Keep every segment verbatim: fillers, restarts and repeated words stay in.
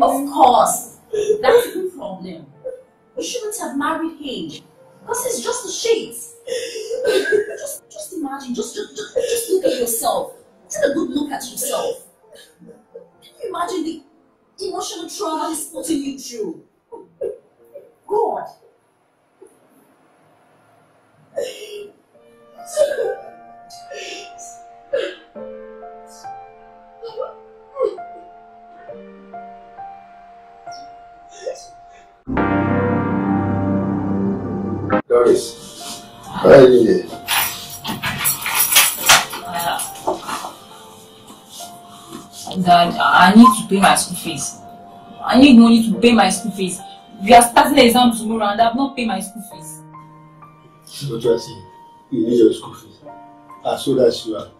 Of course, that's the problem. You shouldn't have married him, because it's just a shade. just, just imagine, just, just, just, just look at yourself. Take a good look at yourself. Can you imagine the emotional trauma he's putting you through? God. Doris, how are you doing? Dad, I need to pay my school fees. I need money to pay my school fees. We are starting the exam tomorrow and I have not paid my school fees. See what you are saying? You need your school fees. As soon as you are.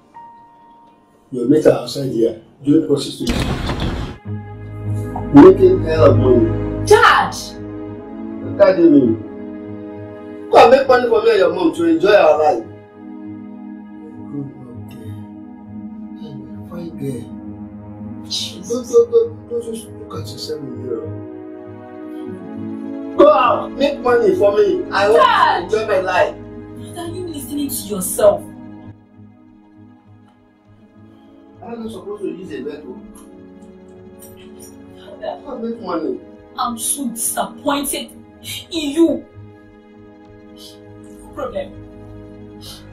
Your mates are outside here. Do the process to you. Making hell of money. Dad! What that do you mean? Go and make money for me and your mom to enjoy our life. Good boy, girl. Fine girl. Don't, don't, don't, don't just look at yourself in the mirror. Go out, make money for me. I want to enjoy my life. Are you listening to yourself? I'm not supposed to use a veto. I'll make money. I'm so disappointed in you. No problem.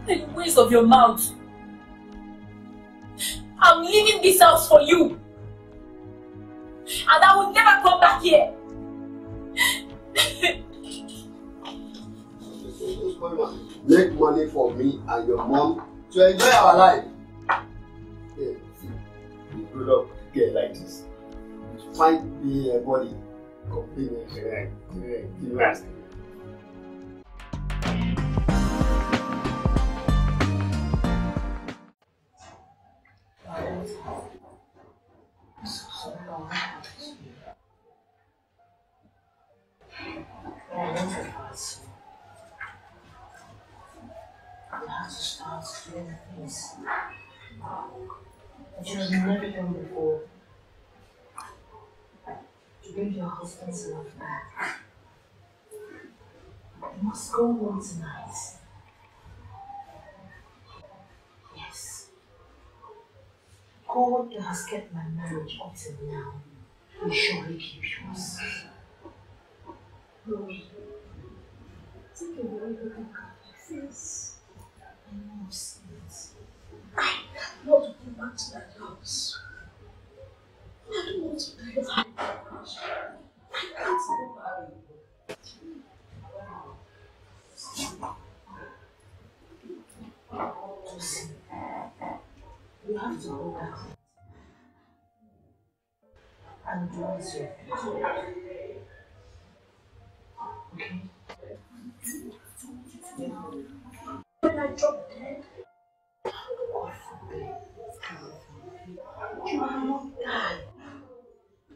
The waste of your mouth. I'm leaving this house for you. And I will never come back here. Make money for me and your mom to enjoy our life. Yeah, see, you grow up girl like this. Find me a body. She has never done before. To give your husband's love back. You must go home tonight. Yes. God has kept my marriage up till now. Will surely keep yours. Lord, take away the sacrifices and more sins. I cannot go back to that house. I don't want to die. I can't go back. Listen, you have to go back and do as you have told. Okay? When I drop dead, God forbid, you will not die.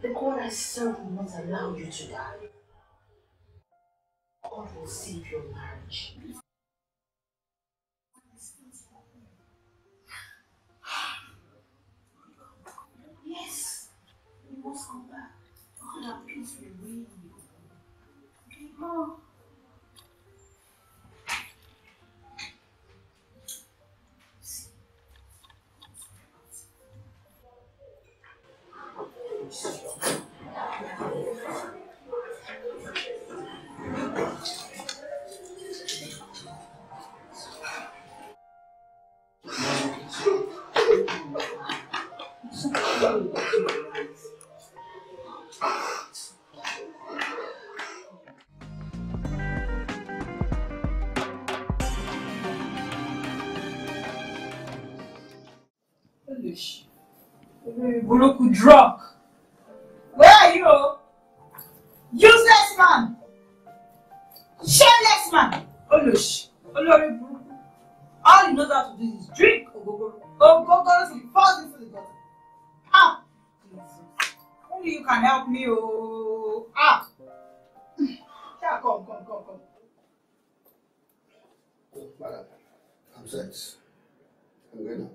The God I serve will not allow you to die. God will save your marriage. Yes, you must come back. God have peace will reign you. Okay, Mom? Buruku drug. Where are you? Useless man. Shameless man. Olush. Olori Buruku. All you know how to do is drink ogogoro. Ogogoro is falls into the gutter. Ah. Only you can help me. Oh. Ah. Come, come, come, come. Oh, madam. I'm set. I'm going out.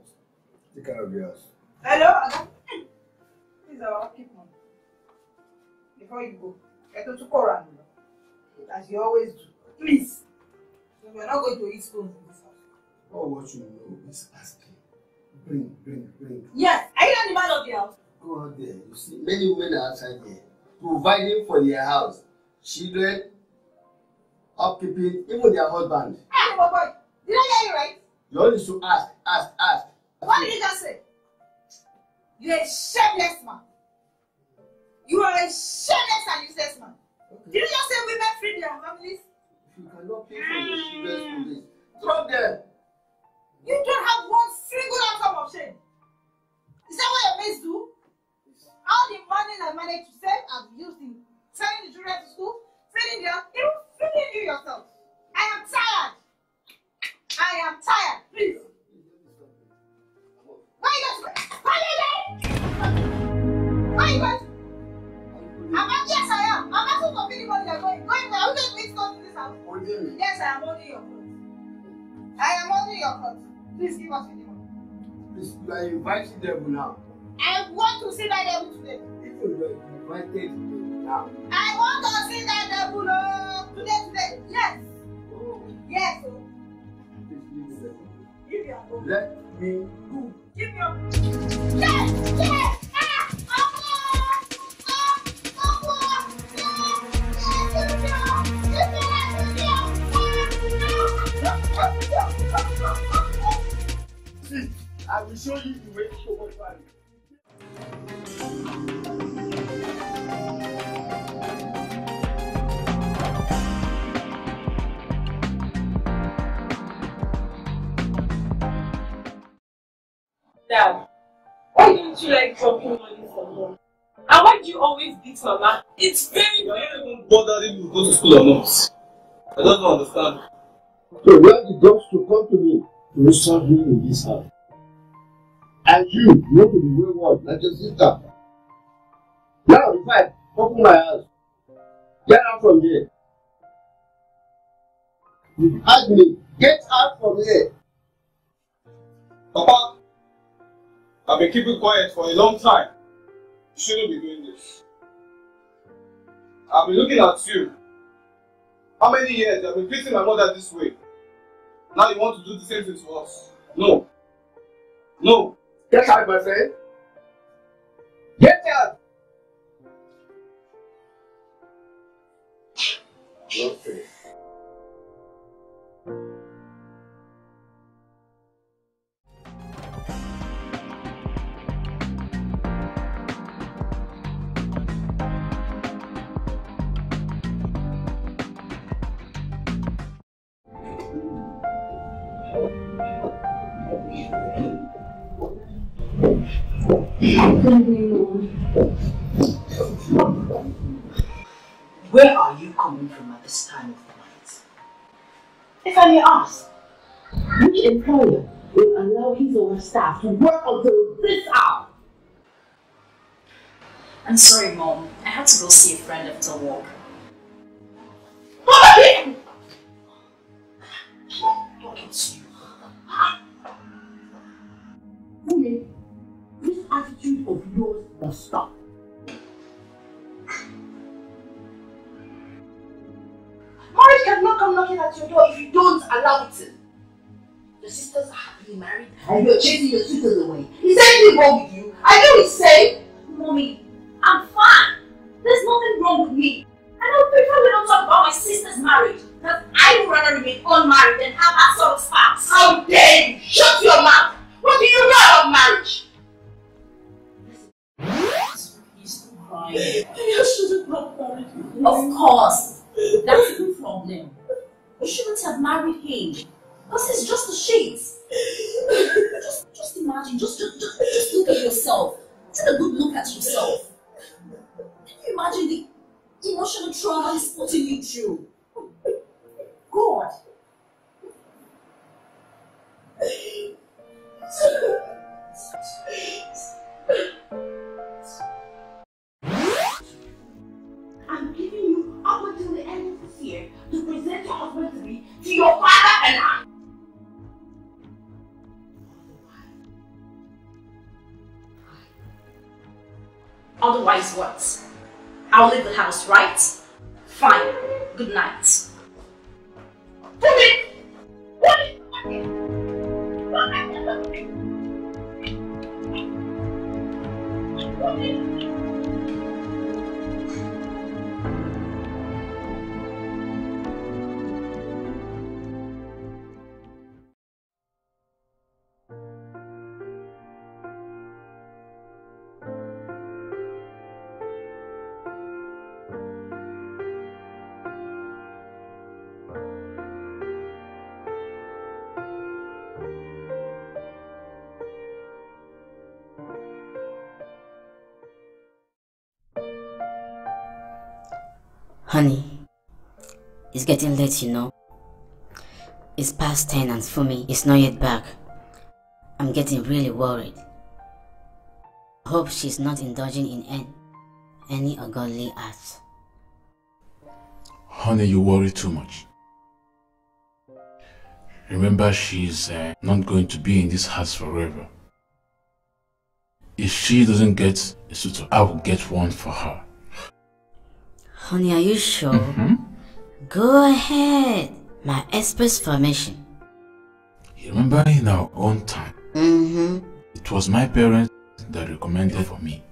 Take care of your house. Hello? Please, I'll keep on. before you go. Get to Koran, as you always do. Please. So we are not going to eat spoons in this house. Oh, what you know is asking. Bring, bring, bring. Yes, are you not the man of the house? Go out there. You see, many women are outside there, providing for their house, children, upkeeping, even their husband. Hey, my boy, did I hear you right? You only should ask, ask, ask. What did you just say? You're a shameless man. You are a shameless and useless man. Okay. Did you just say women free their families? If you cannot pay for the children's police, drop them. You don't have one single outcome of shame. Is that what your mates do? All the money I managed to save, I've used in sending the children to school, feeding them, even feeding you yourself. I am tired. I am tired. Please. Why you guys? Why you guys? Why you guys? I'm yes, I am. I'm asking for feeding money. They're going. Going there. Who just makes stuff in this house? Yes, I am holding your clothes. I am holding your clothes. Please give us feeding money. Please, you are inviting them now. I want to see that devil today. If you were invited now. I want to see that devil today, today. Yes. Oh. Yes. Give me your. Let me go. Give me your. Yes. Yes. See, I will show you the way to work for you. Now, why didn't you like dropping money from home? And why do you always beat Mama? It's very. You are not even bothering to go to school or not. I don't understand. So where the dogs to come to me to serve me in this house? And you, you want to be wayward like your sister. Now, in fact, open my house. Get out from here. You ask me, get out from here. Papa, I've been keeping quiet for a long time. You shouldn't be doing this. I've been looking at you. How many years I've been treating my mother this way? Now you want to do the same thing to us? No. No. Get out, my friend. Get out. Okay. Where are you coming from at this time of the night? If I may ask, which employer will allow his or her staff to work until this hour? I'm sorry, Mom. I had to go see a friend after work. What are you talking to you? Women, this attitude of yours must stop. Marriage cannot come knocking at your door if you don't allow it in. Your sisters are happily married and you're chasing your suitors away. Is anything wrong with you? I know it's safe. Mommy, I'm fine. There's nothing wrong with me. I don't prefer we don't talk about my sister's marriage, because I would rather remain unmarried than have that sort of spouse. How dare you! Shut your mouth! What do you know about marriage? He's crying. You shouldn't have married him. Of course. That's the problem. You shouldn't have married him. Because it's just the shades. Just just imagine. Just, just, just, just look at yourself. Take a good look at yourself. Can you imagine the emotional trauma he's putting you through? God. I'm giving you up until the end of this year to present your husband to me, to your father and I. Otherwise, what? I'll leave the house, right? Fine. Good night. Honey, it's getting late, you know. It's past ten and Fumi is not yet back. I'm getting really worried. I hope she's not indulging in any ungodly acts. Honey, you worry too much. Remember, she's uh, not going to be in this house forever. If she doesn't get a suitor, I will get one for her. Honey, are you sure? Mm-hmm. Go ahead. My express formation. You remember in our own time? Mm-hmm. It was my parents that recommended for me.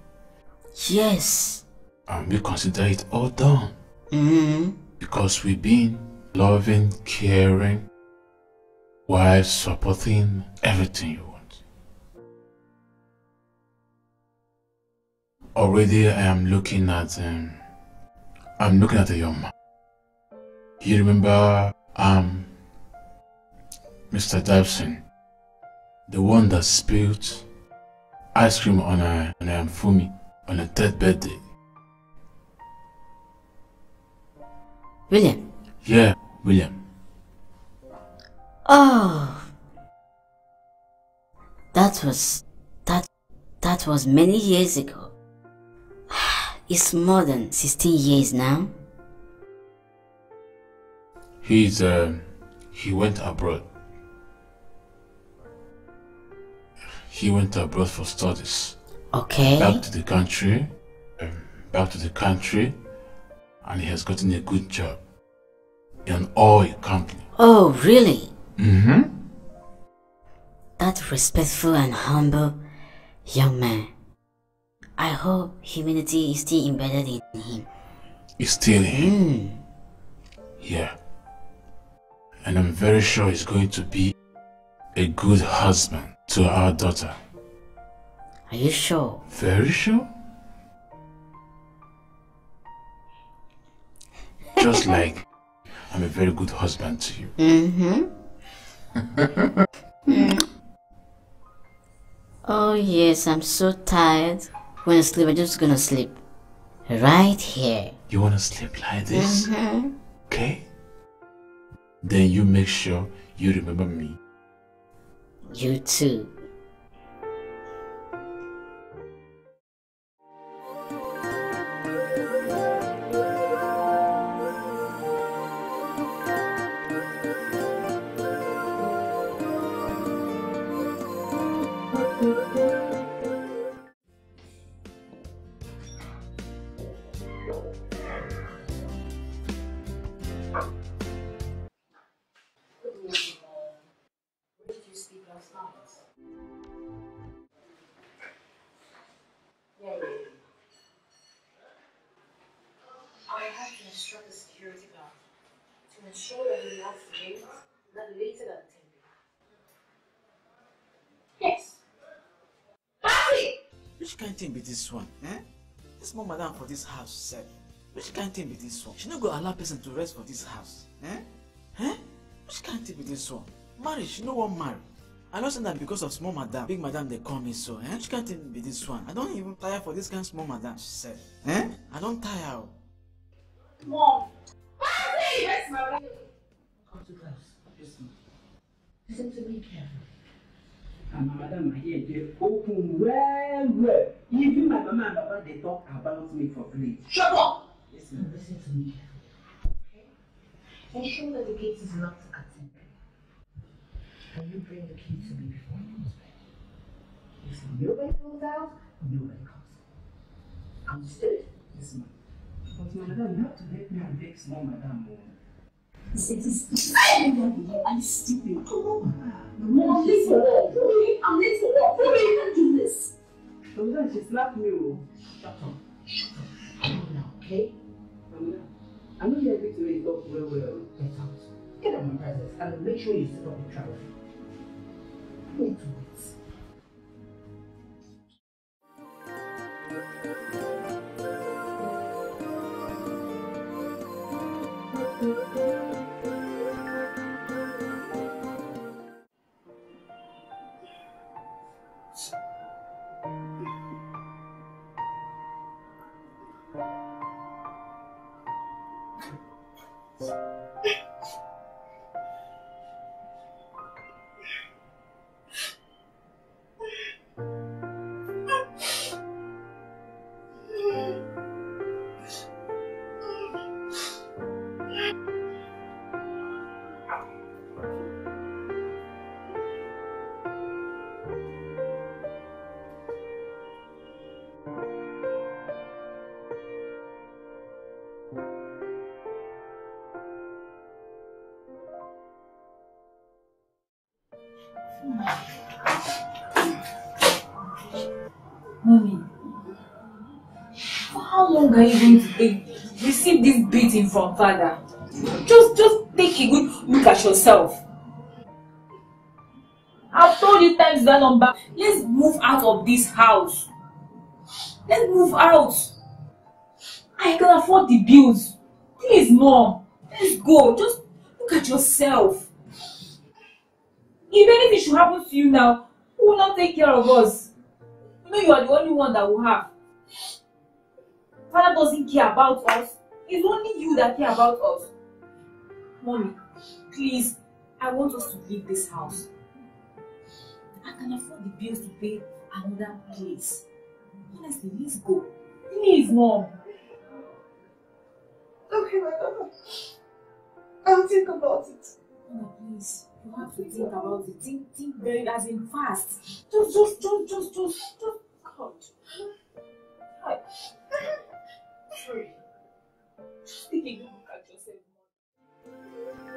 Yes. And we consider it all done. Mm-hmm. Because we've been loving, caring, while supporting everything you want. Already I am looking at um, I'm looking at a young man. You remember, um, Mister Dobson, the one that spilled ice cream on a, on a Fumi on her third birthday. William? Yeah, William. Oh, that was, that, that was many years ago. It's more than sixteen years now. He's, uh, he went abroad. He went abroad for studies. Okay. Back to the country, um, back to the country, and he has gotten a good job in an oil company. Oh, really? Mm-hmm. That respectful and humble young man. I hope humility is still embedded in him. It's still in mm. him. Yeah. And I'm very sure he's going to be a good husband to our daughter. Are you sure? Very sure. Just like I'm a very good husband to you. Mm-hmm. mm. Oh yes, I'm so tired. When I sleep, I'm just gonna sleep right here. You wanna sleep like this? Mm-hmm. Okay? Then you make sure you remember me. You too. This one, eh? This more madam for this house, sir. Which can't be this one. She no go allow person to rest for this house, eh? Eh? Which can't be this one. Marriage, she no one marry. I know that because of small madam, big madam they call me so, eh? Which can't be this one. I don't even tire for this kind of small madam, sir. Eh? I don't tire. Mom, yes, madam. Come to class. Yes, ma'am. Listen to me carefully. And my madam, my ear, they open well, well. Even my mama and papa, they talk about me for free. Shut up! Yes, ma'am. Listen to me. Okay? Ensure that the gate is locked at ten. And you bring the key to me before you go to bed. Yes, ma'am. Nobody goes out, nobody comes. Understood? Yes, ma'am. But madam, you have to help me and make small madam more. He said, it's I'm stupid. Come on. No, I'm late for work. I'm late for work. Mommy, you can't do this. So then she slapped me. Shut up. Shut up. Come on now, okay? Come on. I'm not here to wake up well, well. Get out. Get out of my presence and make sure you set up the travel. I need to wait. Mommy, for how long are you going to be, receive this beating from father? Just, just take a good look at yourself. I've told you times that number. Let's move out of this house. Let's move out. I can afford the bills. Please, mom. Let's go. Just look at yourself. If anything should happen to you now, who will not take care of us? You know you are the only one that will have. Father doesn't care about us. It's only you that care about us. Mommy, please, I want us to leave this house. I can afford the bills to pay another place. Honestly, let's go. Please, mom. Okay, my daughter. I'll think about it. Oh, please. You have to think about it. Think, think very as in fast. Just, just, just, just, just, just. God. God. Sorry. Just take a good look at yourself. Mom,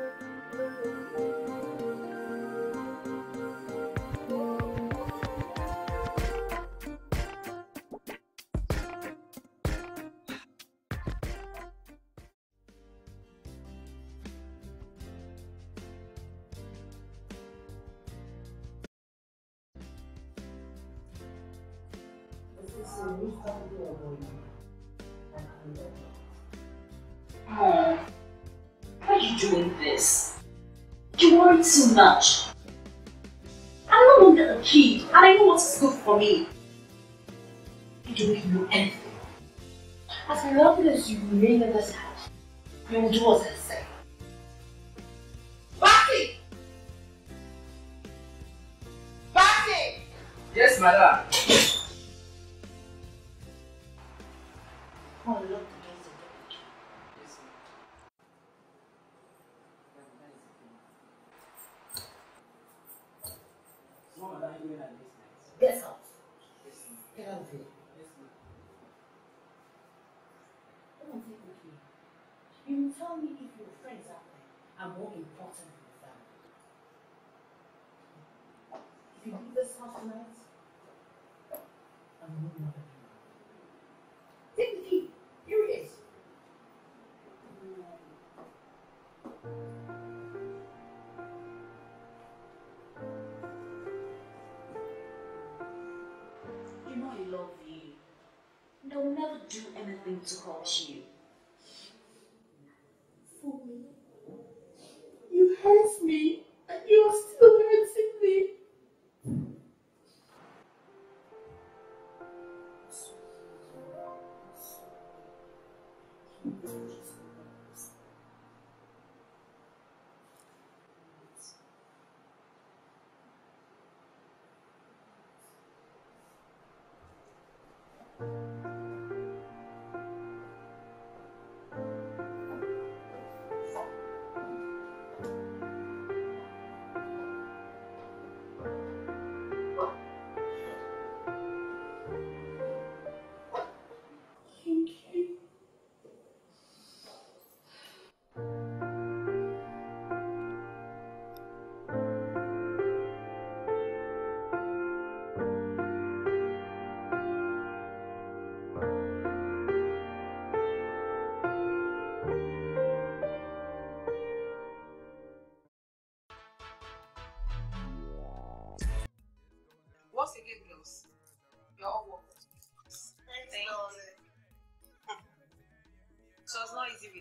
why are you doing this? You worry too much. I'm no longer a kid and I know what's good for me. You don't know anything. As long as you remain in this house, you will do as I say. Baki! Baki! Yes, madam. Oh, look. Get out. Get out of here. Don't take the key. You will tell me if your friends out there are more important than family. If you leave this house tonight, I'm no mother. Take the key. Here it is. Love you. They'll never do anything to hurt you. For me, you hurt me, and you are still hurting me.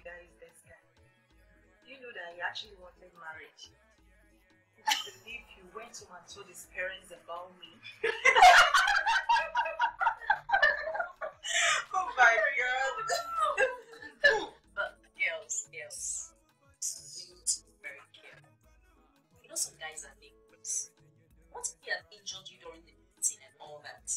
leader is this guy. You know that he actually wanted marriage. I believe you went home and told his parents about me. Oh my God. But girls, girls, you need to be very careful. You know some guys are dangerous. What if he had injured you during the meeting and all that?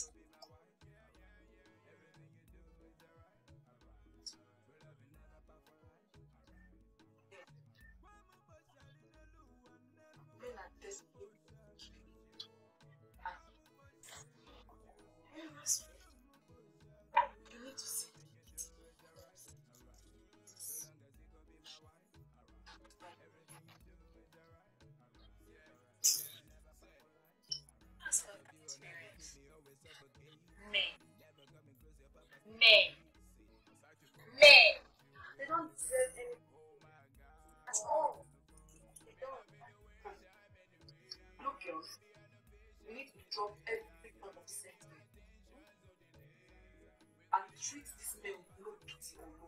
Treat this man with no pity or no.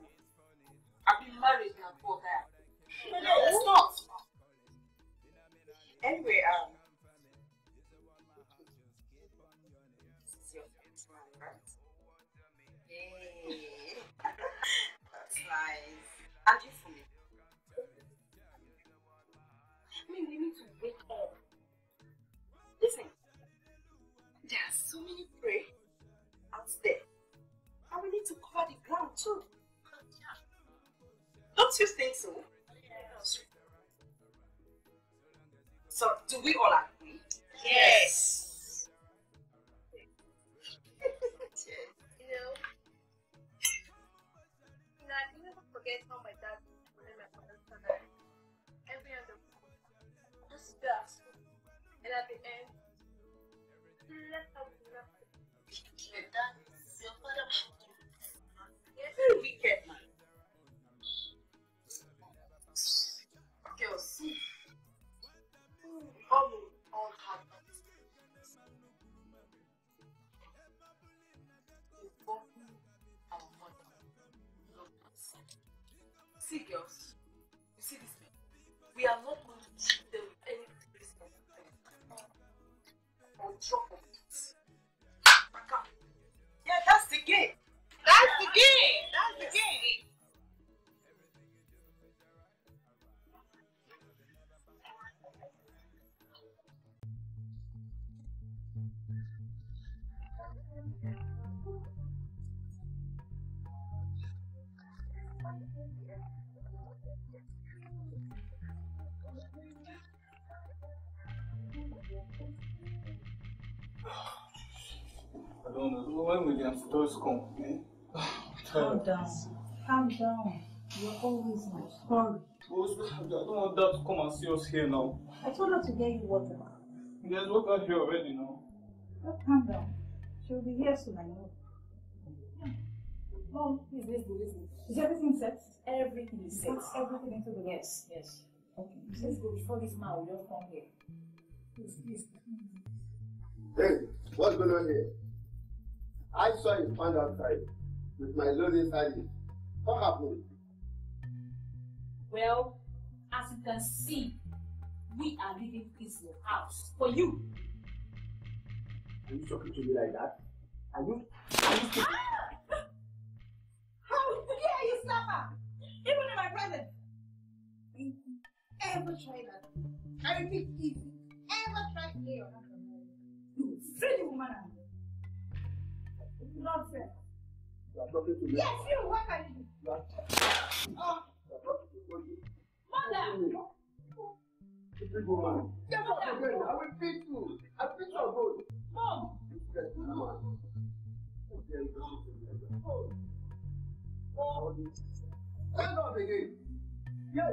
I've been married now for that. No, no, it's not. Anyway, um, this is your first one, right? Yay! That's nice. And you for me? I mean, we need to wake up. Listen, there are so many prey out there. And we need to cover the ground too. Yeah. Don't you think so? Yes. So, do we all agree? Yes. yes. You know, you know, I can never forget how my dad was telling my father that every other woman just does. And at the end, he left out nothing. Your dad, your father was. Very wicked, man. Girls, we all know all have that. We both know our mother loved us. See, girls, you see this man? We are not going to treat them with any disrespect or drop of it. Yeah, that's the game. That's the game! That's the game! I don't know, when will the amsters come? Eh? Calm down. Calm down. You're always my sorry. I don't want Dad to come and see us here now. I told her to get you water. There's water here already now. Oh, calm down. She'll be here soon, I know. Yeah. Oh, please, listen, listen. Is everything set? Everything is set. Everything into the yes, yes. Okay. Let's go before this man will just come here. Please, please. Hey, what's going on here? I saw his hand outside. With my lonely side, what happened? Well, as you can see, we are leaving this house for you. Are you talking to me like that? Are you? Are you talking? How dare you suffer? Even in my presence. If you ever try that, I repeat, if you ever try to lay your hand on me, you will see the woman and me. Nonsense. You are talking to me. Yes, you! What can you do? You are talking to me. Mother! Stupid woman. Get up again. I will beat you. I beat your gold. Mom! Mom! Mom! Stand up again. Yes!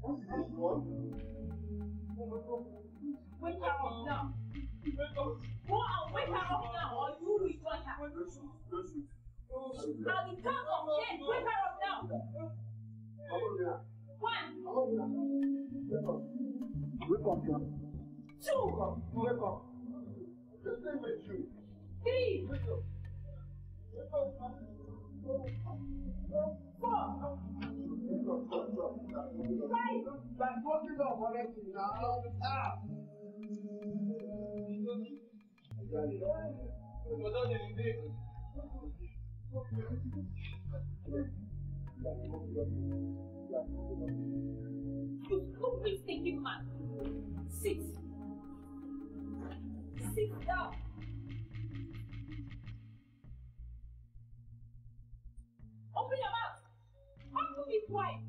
What is this one? Wake up now. Go and wake her up now, or you will join her. Now the count of ten, wake her up now. One. Wake up now. Two. Wake up. Just stay with you. Three. Wake up. Wake up. Four. Who is thinking man? Sit. Sit down. Open your mouth. How to be quiet?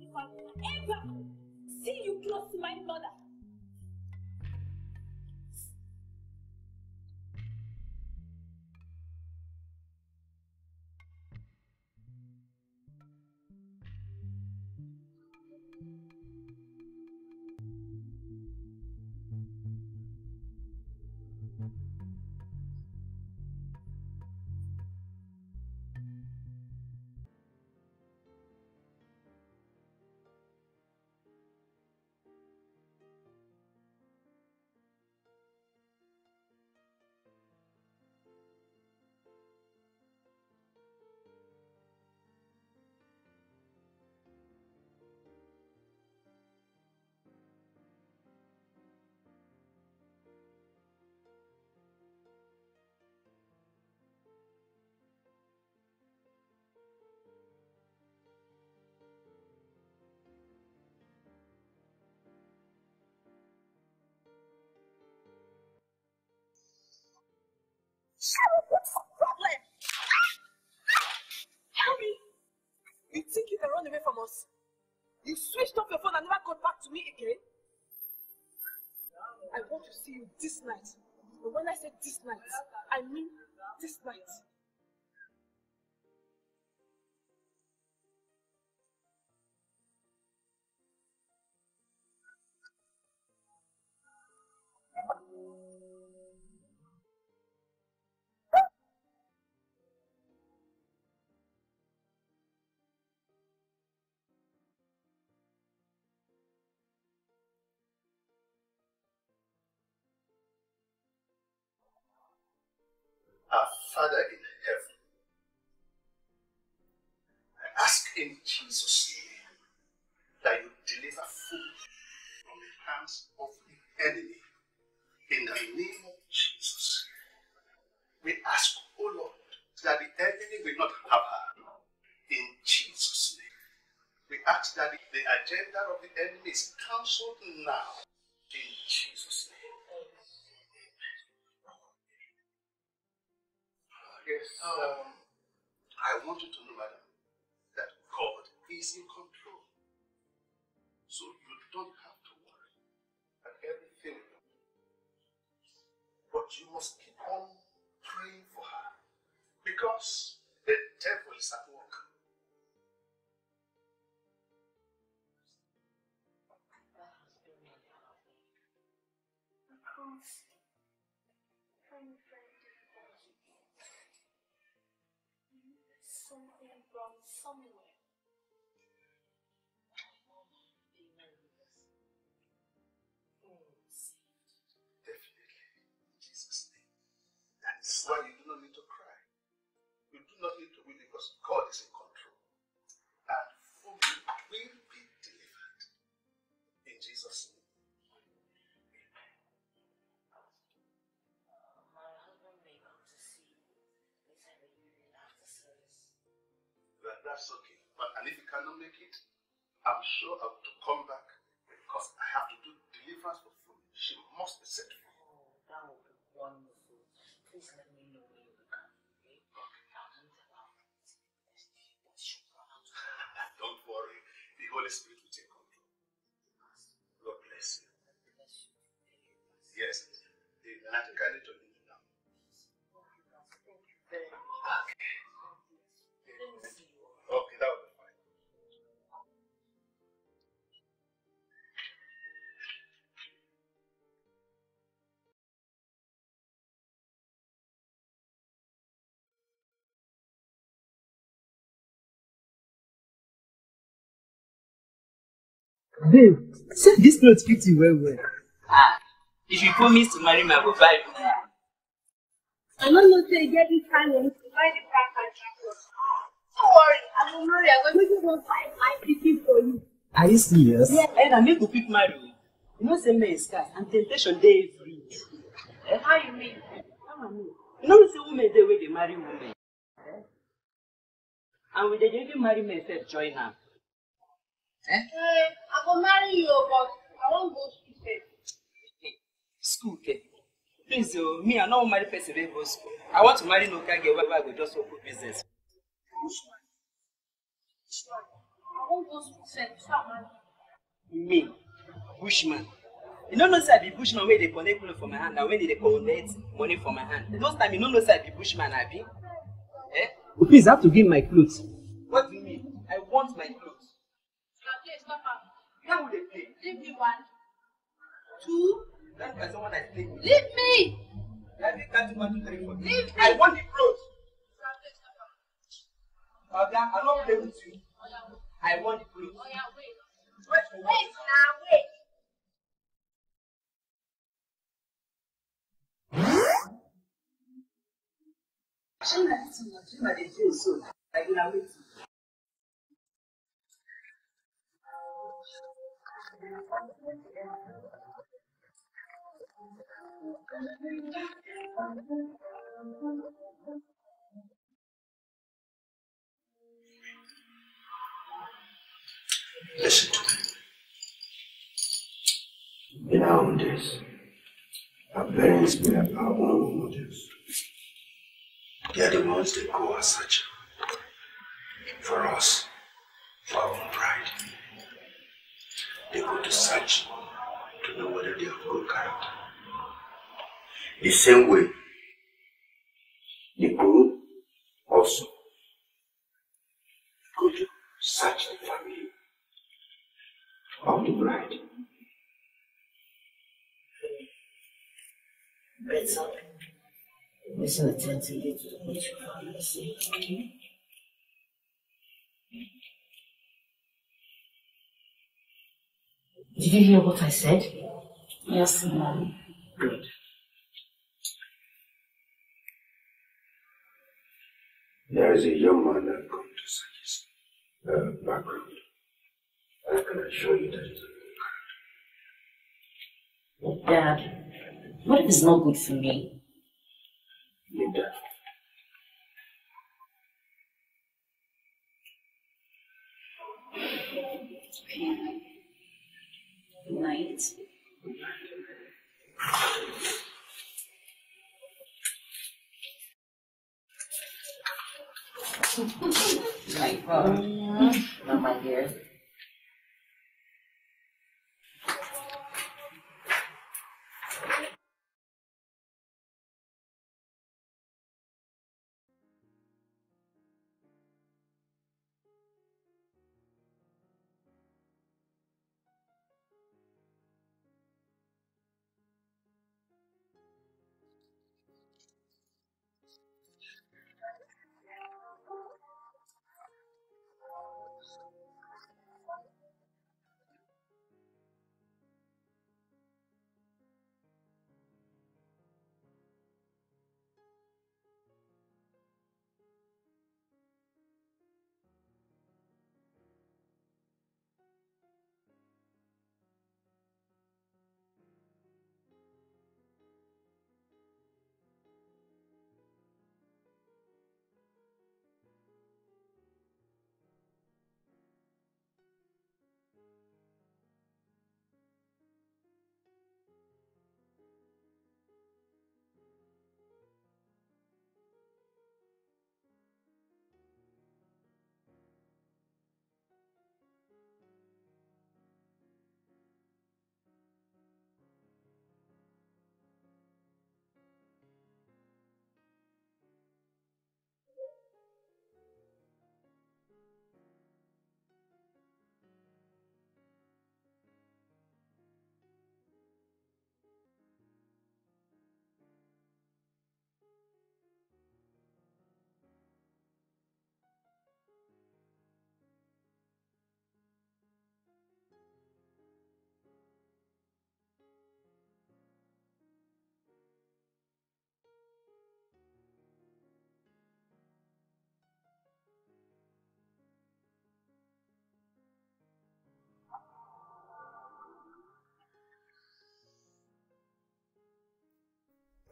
If I ever see you close to my mother, what's the problem? Help me! You think you can run away from us? You switched off your phone and never got back to me again? I want to see you this night. But when I say this night, I mean this night. Our Father in heaven, I ask in Jesus' name that you deliver food from the hands of the enemy. In the name of Jesus, we ask, O Lord, that the enemy will not have her. In Jesus' name, we ask that the agenda of the enemy is cancelled now. In Jesus' name. Yes, um, I want you to know, madam, that God is in control. So you don't have to worry about everything. But you must keep on praying for her, because the devil is at work. Because something wrong somewhere. Definitely, in Jesus' name. That's why you do not need to cry. You do not need to weep, because God is in control. And for you will be delivered. In Jesus' name. That's okay, but and if you cannot make it, I'm sure I will come back, because I have to do deliverance for food. She must be set free. Oh, that would be wonderful. Please let me know when you come. Okay? Okay. I won't allow it. That should run out. Don't worry, the Holy Spirit will take control. God bless you. Yes, the Nathaniel to leave now. Thank you very much. Okay. Okay, that was fine. Babe, say this clothes fit you well well. Ah, if you promise to marry me, I will buy it. I don't know if they get this kind of money back and travel. Don't worry, I'm not worried. I'm going to go find my people for you. Are you serious? Yeah. And I need to pick my room. You know, same as guys and temptation they free. How you mean? How I mean? You know, see women the way they marry women. And with the daily marry men, first join them. Eh? I will marry you, but I won't go to school. School, okay? Please, uh, me, I don't marry person who goes to school. I want to marry no girl where I go just open business. Which one? Which one? I won't go to school, sir. Me, bushman. You don't know say I be bushman when they connect money from my hand, and when they collect money from my hand. Those time you don't know say I be bushman, I be. Eh? But please, I have to give my clothes. What do you mean? I want my clothes. Okay, stop her. How would they play? Leave me one. Two. That is someone that played me. Leave me! Let me count one, two, three, four. Leave me! I want the clothes. Okay, stop her. I don't play with you. I want the clothes. Oh, yeah, wait. Wait, wait, now, wait. She like it so much, she like it so much, like in a way. Listen to me. In our own days, our parents made up our own motives. They are the ones that go as such, for us, for our own pride. They go to search to know whether they have good character. The same way, the guru also go to search the family of the bride. It's up. Listen attentively to the nature of your see. Did you hear what I said? Yes, ma'am. Good. There is a young man that comes to such a uh, background. I can assure you that it's a good character. Dad, what if it's not good for me? Linda. Okay. Good night. Good night. Good night, Father. Not my dear.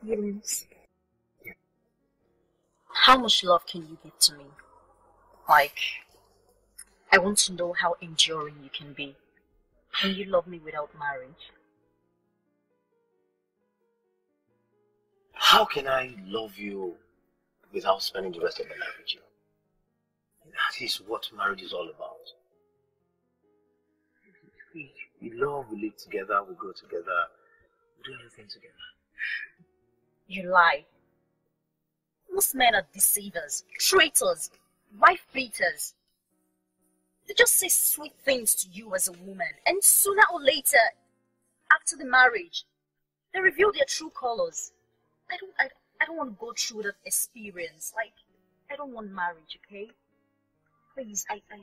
feelings. How much love can you give to me? Like, I want to know how enduring you can be. Can you love me without marriage? How can I love you without spending the rest of my life with you? That is what marriage is all about. We, we love, we live together, we grow together, we do everything together. You lie. Most men are deceivers, traitors, wife beaters. They just say sweet things to you as a woman, and sooner or later, after the marriage, they reveal their true colors. I don't, I, I don't want to go through that experience. Like, I don't want marriage, okay? Please, I, I,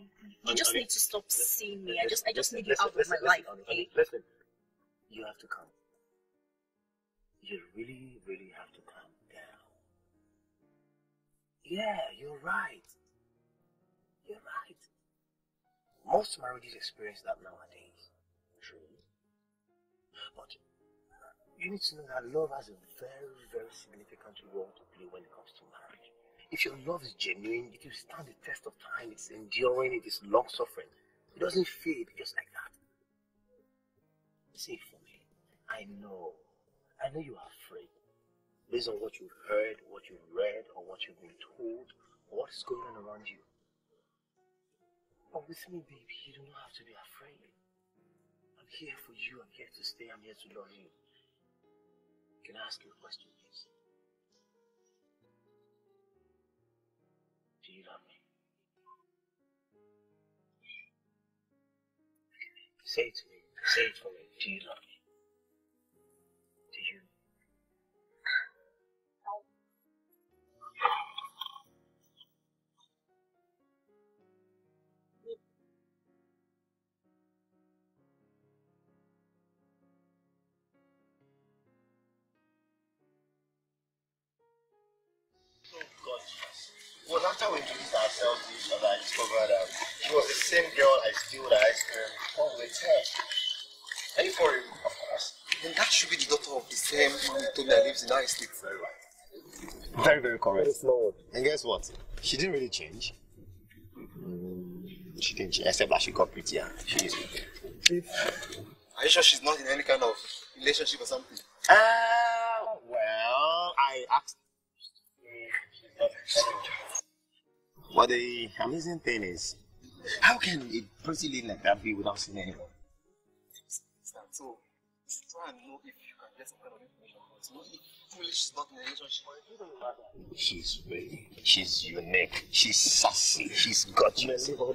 you just need to stop seeing me. I just, I just need you out of my life, okay? Listen, you have to calm. You really, really have to calm down. Yeah, you're right. You're right. Most marriages experience that nowadays. True. But you need to know that love has a very, very significant role to play when it comes to marriage. If your love is genuine, it will stand the test of time, it's enduring, it is long-suffering. It doesn't fade just like that. See, for me, I know, I know you are afraid. Based on what you've heard, what you've read, or what you've been told, or what is going on around you. But with me, baby, you do not have to be afraid. I'm here for you, I'm here to stay, I'm here to love you. Can I ask you a question, please? Do you love me? Say it to me. Say it for me. Do you love me? Do you? No. Oh God, Jesus. Well, after we introduced ourselves to each other, I discovered that she was the same girl I steal that ice cream from with her. Are you for him? Of course. Then that should be the daughter of the same man who told me I lives in ice cream. Very right. Very, very correct. And guess what? She didn't really change. She didn't change, except that she got prettier. She is prettier. Are you sure she's not in any kind of relationship or something? Uh, well, I asked. What the amazing thing is, how can a pretty lady like that be without seeing anyone? So, try and know if you can get some kind of information. It's not foolish, she's not in a relationship. She's really, she's unique, she's sassy, she's gorgeous. No,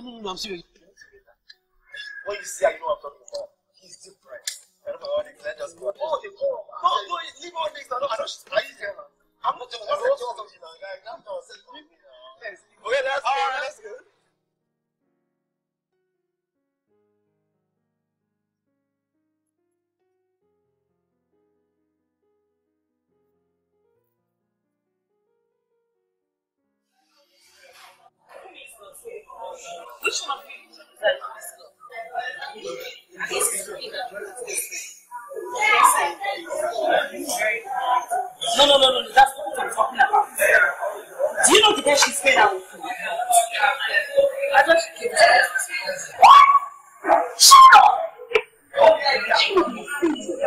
no, no, I'm serious. When you say I know I'm talking about, he's different. I don't know all things, I just go. Oh, they go. No, no, leave all things, I know, I know she's crazy. I'm not the one who told you now, guys. I'm not the one who Yes. Okay, that's all good. Right, that's good. Which one of you is that? This No, no, no, no, that's not what I'm talking about. Do you know the day she stayed out with me? I thought she came to me. What? Shut up! I know you see. I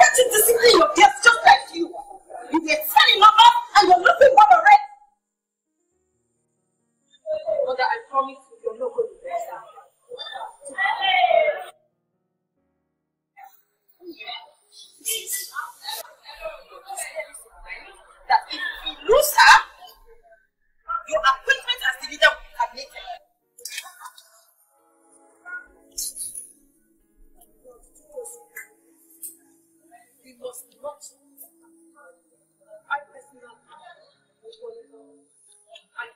bet you discipline your guests just like you. You get telling up and you're looking for the rest. Mother, I promise you, you're not going to be that if you lose her, your appointment as the leader will be terminated. We must not. I personally I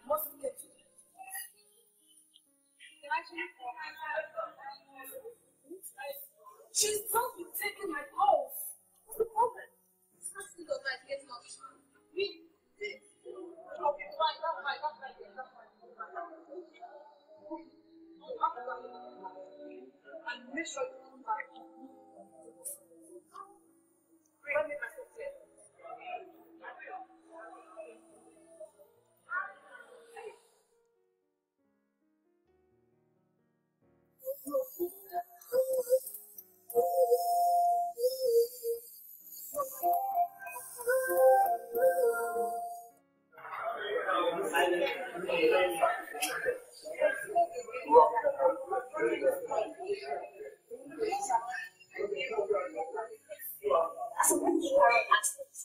must get to it. She's not been taking my calls. What's the problem? It's not because I'm getting up. We did. Okay, fine, that's fine, that's fine, that's fine. And make sure you come back. Let me myself there.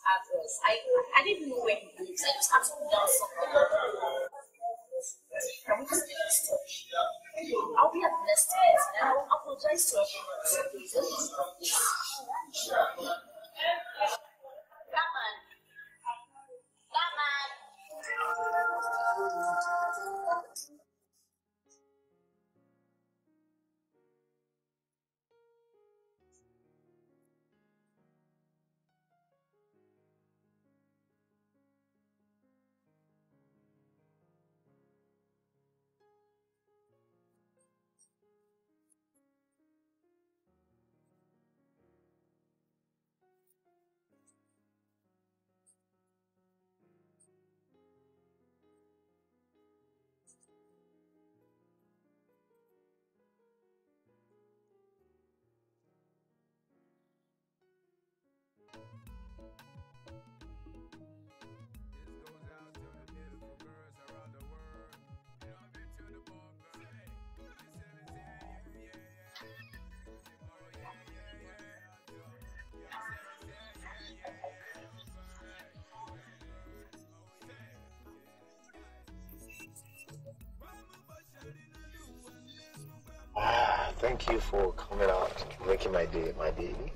address. I I didn't know where he lives. I just had to go down somewhere. Can we just get this talk? I'll be at the next place and I'll apologize to everyone. That man. That man. Thank you for coming out, making my day, my baby.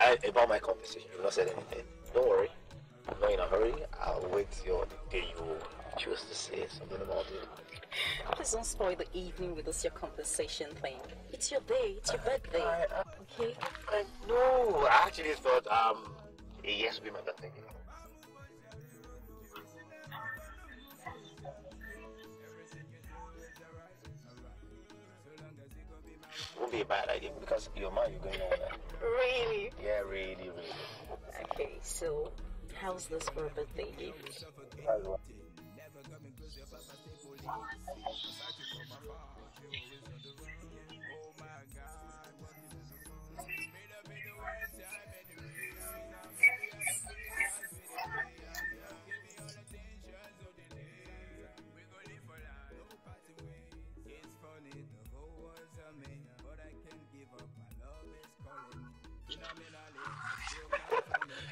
I, about my conversation, you've not said anything. Don't worry, I'm not in a hurry. I'll wait till the day you choose to say something about it. Please don't spoil the evening with this your conversation thing. It's your day, it's your birthday. I, I, okay? I, no, I actually thought um, it yes would be my birthday. Would be a bad idea because your man, you're going over. Really? Yeah, really, really. Okay, so how's this for a birthday gift?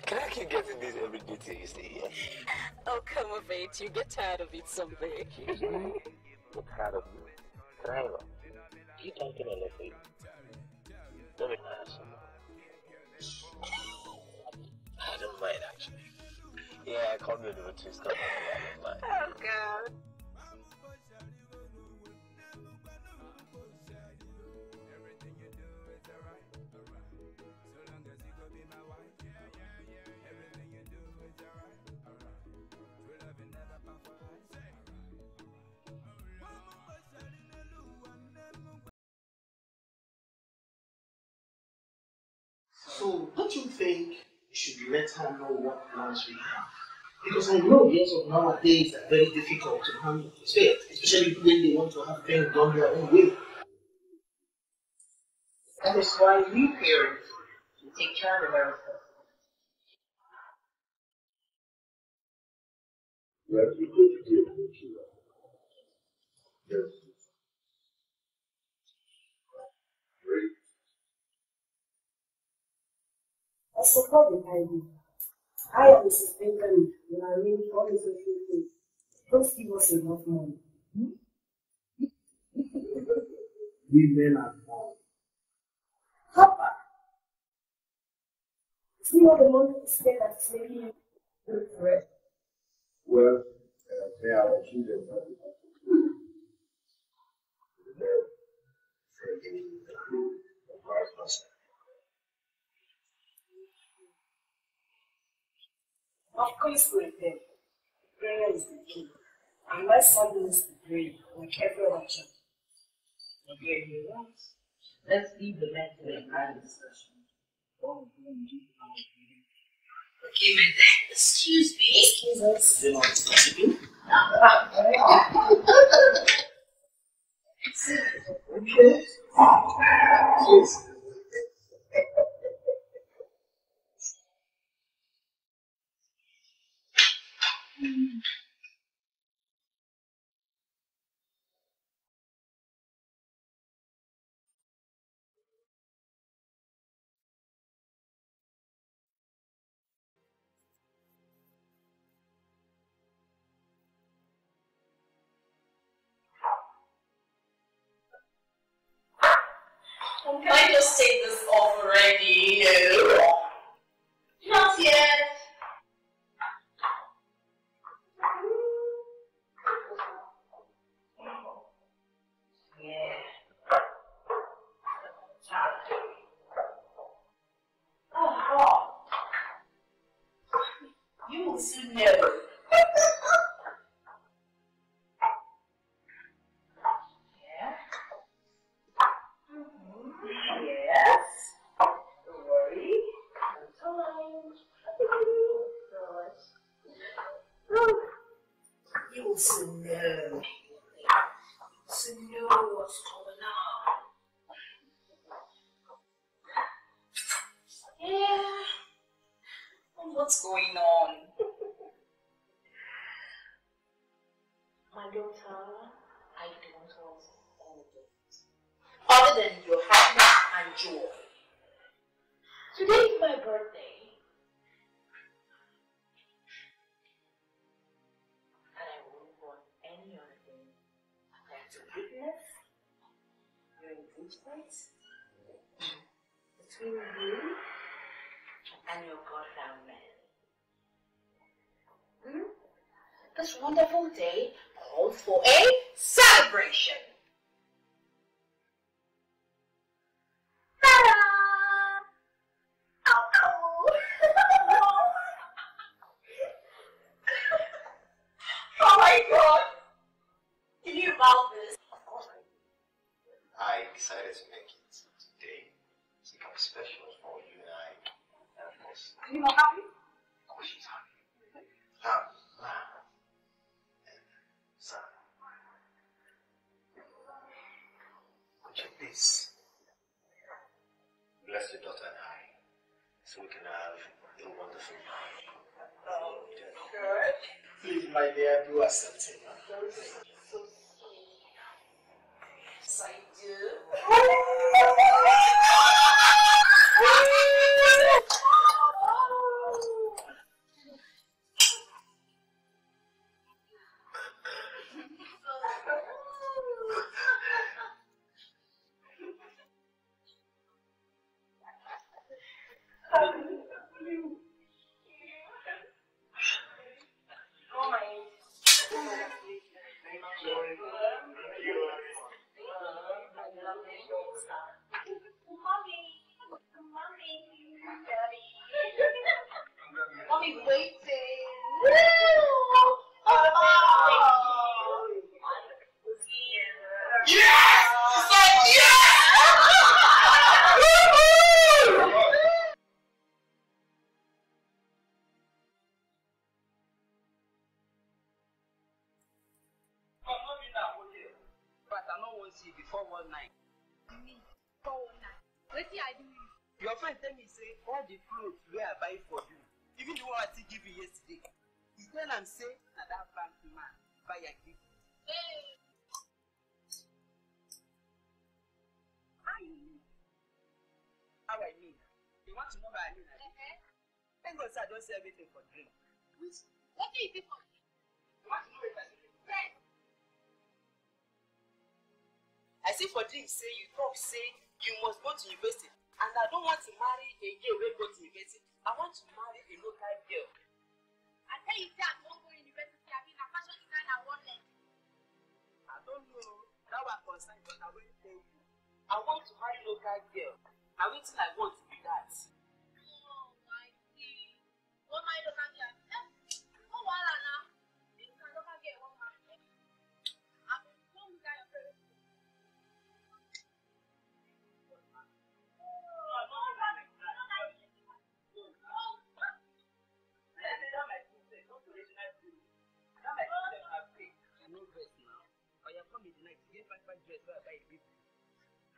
Can I keep getting this every day till you stay here? Oh, come on, babe. You get tired of it someday. Excuse me? Get tired of you? Can I hang up? Keep talking on the phone. Let me ask you. I don't mind, actually. Yeah, I can't really twist up. I don't mind. Oh, God. So, don't you think you should let her know what plans we have? Because I know yes of nowadays are very difficult to handle, especially when they want to have things done their own way. That is why we parents will take care of ourselves. Yes, we could do it. Yes. Great. I support the idea. I am Missus Bentley, and I mean all the social things. Don't give us enough money. Hmm? We men are born. Papa! See all the money is there that is making you look fresh. Well, uh, they are our children. Of course, with them, prayer is the key. And my son needs to pray, like every other child. But here he wants. Let's leave the men to the kind discussion. Oh, okay, my dad. Excuse me. Excuse us. You know, okay. Yes. Can I just take this off already? No. Not yet. What's going on? My daughter, I don't want all of it. Other than your happiness and joy. Today is my birthday. And I wouldn't want any other thing than to witness your engagement between you and your goddamn man. Hmm? This wonderful day calls for a celebration. Ta-da! Alcohol! Oh my god! You knew about this. Of course I did. I decided to make it today. It's become special for you and I. Are you not happy? Of course she's happy. Love, love, and son. Could you please bless your daughter and I so we can have a wonderful night? Oh, good. Please, my dear, do accepting. So sweet. Yes, I do. Say you talk, say you must go to university, and I don't want to marry a girl who goes to university. I want to marry a local girl. I tell you that I won't go to university. I mean, a fashion designer, one leg. I don't know that was concerned, but I will tell you. I want to marry a local girl. I wait till I want to be that. Oh my God! What my local girl? Oh, voila now. You can local girl, one marry. I'm a young guy.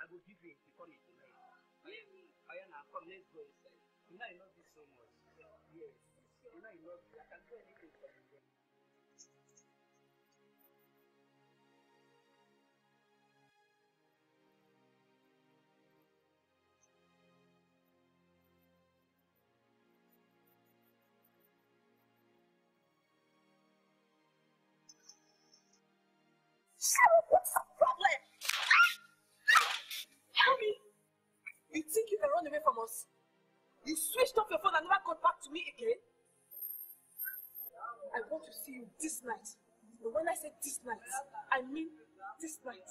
I will give you the money tonight. I am now come, let's go inside. You know I love you so much. Yes. You know I love you. I can do anything for you. What's the problem? Help me! run away from us? You switched off your phone and never got back to me again? I want to see you this night. But when I say this night, I mean this night.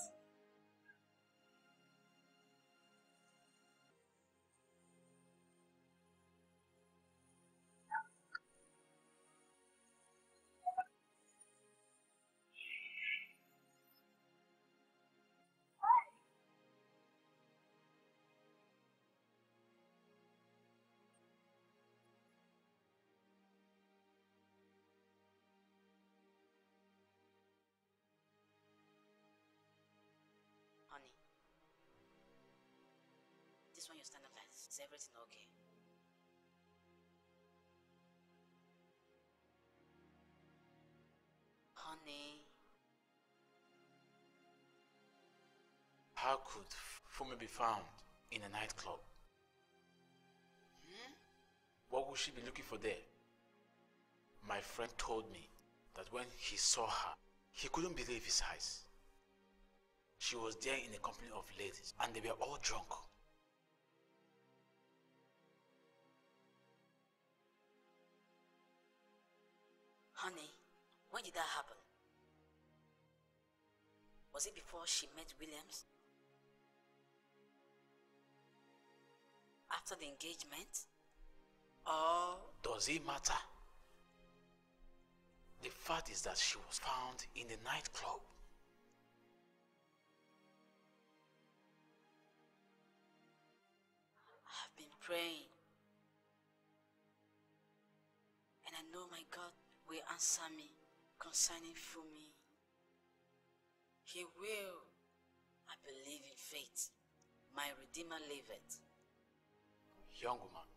Honey, this one you stand up like, is everything okay? Honey. How could Fumi be found in a nightclub? Hmm? What would she be looking for there? My friend told me that when he saw her, he couldn't believe his eyes. She was there in the company of ladies, and they were all drunk. Honey, when did that happen? Was it before she met Williams? After the engagement? Or... does it matter? The fact is that she was found in the nightclub. I've been praying, and I know my God will answer me concerning Fumi. He will. I believe in faith. My Redeemer liveth. Young woman,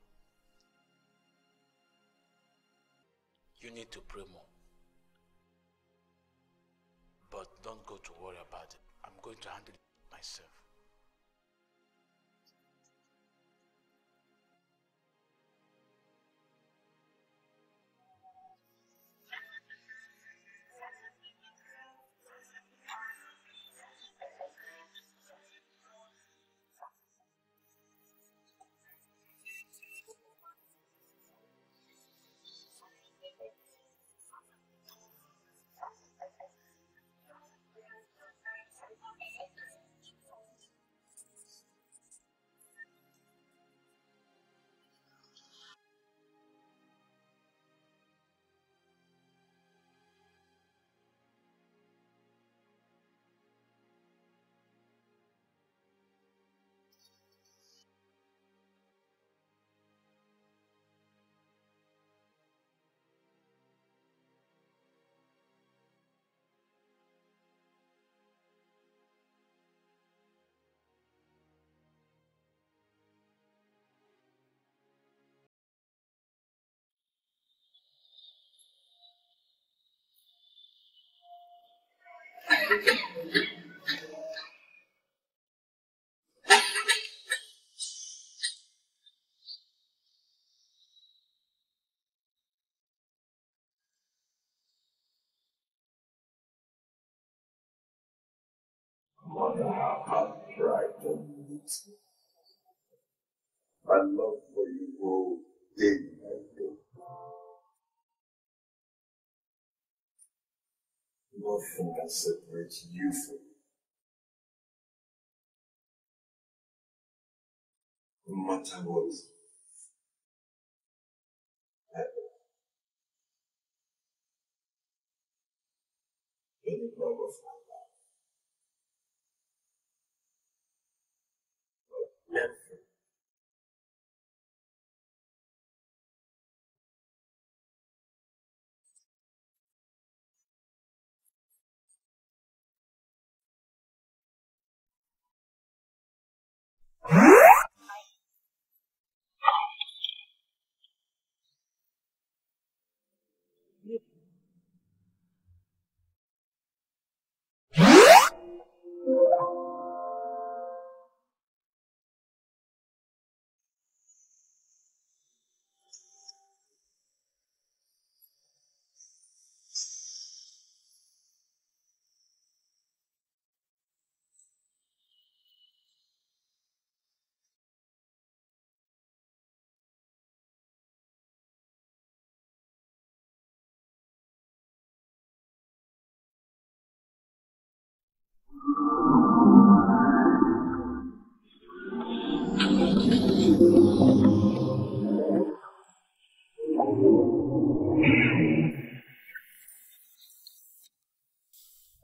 you need to pray more, but don't go to worry about it. I'm going to handle it myself. Mother, I have brightened it. My love for you grows day by day. Nothing can separate you from me. No matter what, ever. You're the love of my life. But never.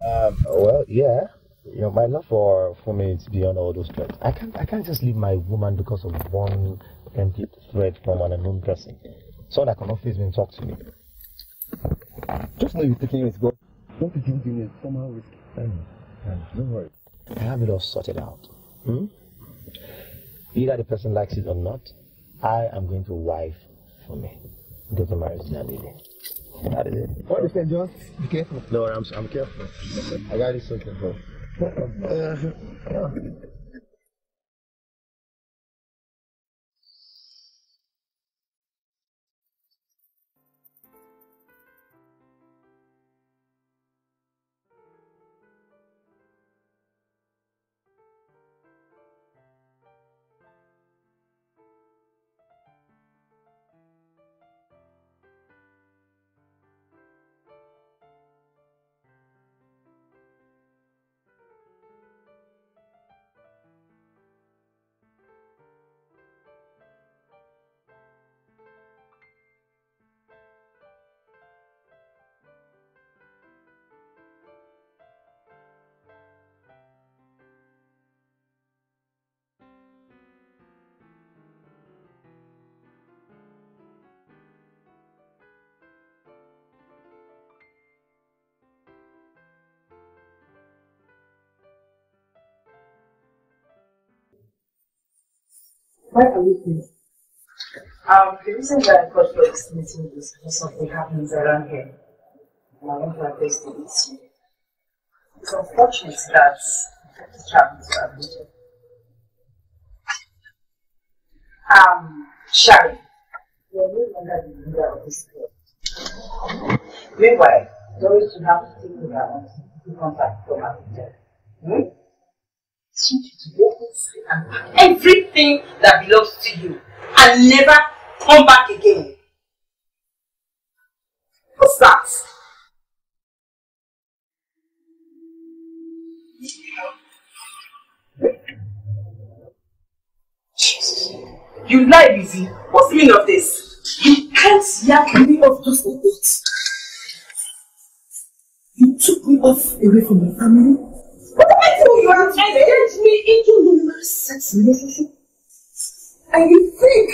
Um, well, yeah, you know, my love for, for me is beyond all those threats. I can't, I can't just leave my woman because of one empty threat from an unknown person. Someone that cannot face me and talk to me. Just know you're taking it, go. What you do is somehow risky. Um, um, don't worry. I have it all sorted out. Hmm? Either the person likes it or not, I am going to wife for me. Go to marriage that lady. That is it. What is that, John? Be careful. No, I'm, I'm careful. I got it so careful. Uh, yeah. Why are we here? Um, the reason that I got for this meeting is because something happens around here. And I want to address the issue. It's unfortunate that I have to travel to Abuja. Um, Shari, you're no longer the leader of this group. Meanwhile, Doris will have to take me out to contact from Abuja. Hmm? And everything that belongs to you and never come back again. What's that? Jesus. You lie, Lizzie. What's the meaning of this? You can't yak me off just like that. You took me off away from my family. What am I doing? You are trying to engage me into numerous sex relationship. And you think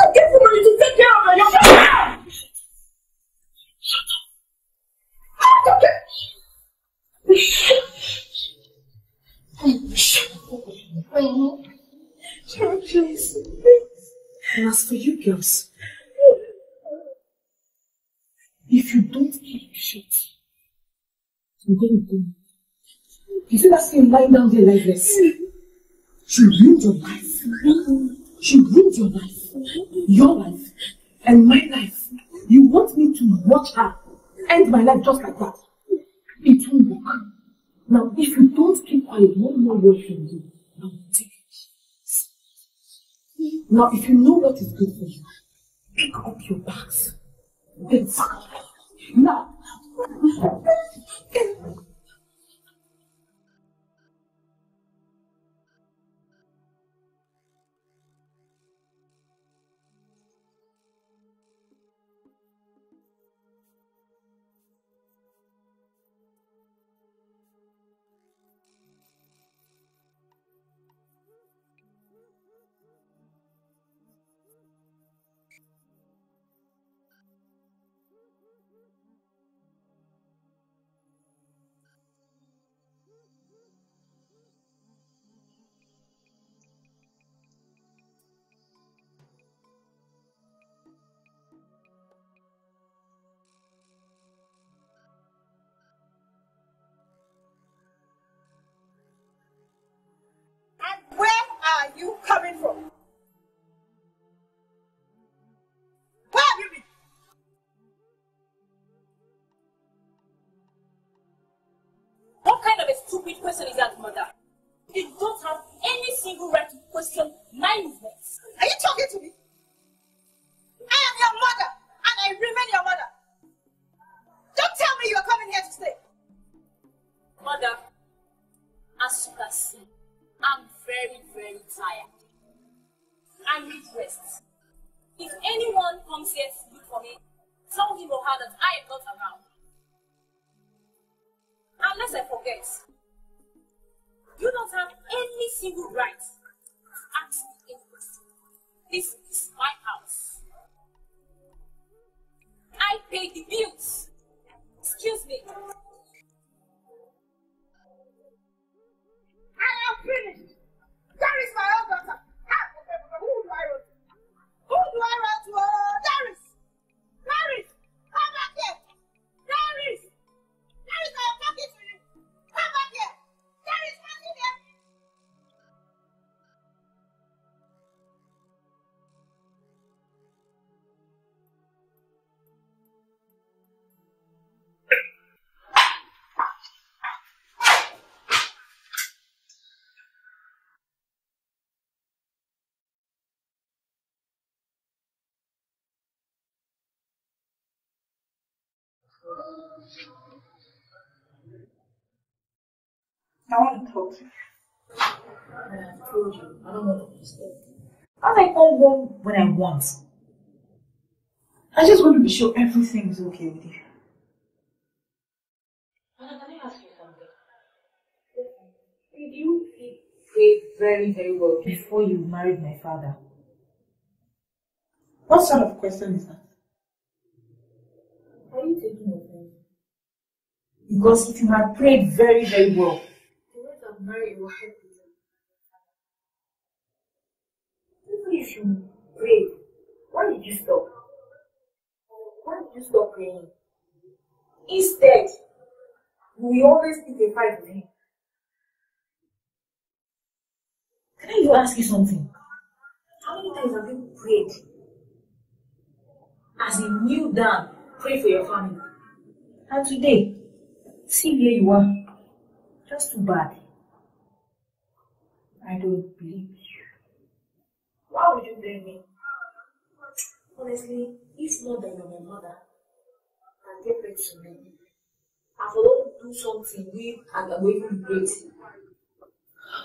I get the money to take care of my family? Shut up. Shut up. Shut up. Shut up. Shut up, please. And as for you girls, if you don't keep shut, I'm going to go. You see that skin lying down there like this? She ruined your life. She ruined your life. Your life. And my life. You want me to watch her end my life just like that? It won't work. Now, if you don't keep quiet, one more word from you, I will take it. Now, if you know what is good for you, pick up your bags. Then fuck up. Now. tell him or her that I am not around. Unless I forget, you don't have any single right to ask me anything. This is my house. I pay the bills. Excuse me. I am finished. That is my own daughter. Who do I run to? Who do I run to? Oh, Darius! Darius! Come back here! Darius! Darius, I am talking to you! Come back here! Darius, come in here! I want to talk to you. I told you, I don't want to mistake. I like come home when I want. I just want to be sure everything is okay with you. Anna, can I ask you something? Did you say very, very well before you married my father? What sort of question is that? Are you taking offense? Because if you had prayed very, very well, you would have married your husband. Even if you prayed, why did you stop? Why did you stop praying? Instead, we always pick a fight with him. Can I ask you something? How many times have you prayed? As he kneeled down, pray for your family. And today, see where you are. Just too bad. I don't believe you. Why would you blame me? Honestly, it's not that you're my mother. I get back to me. I will do something with and I'm going to regret.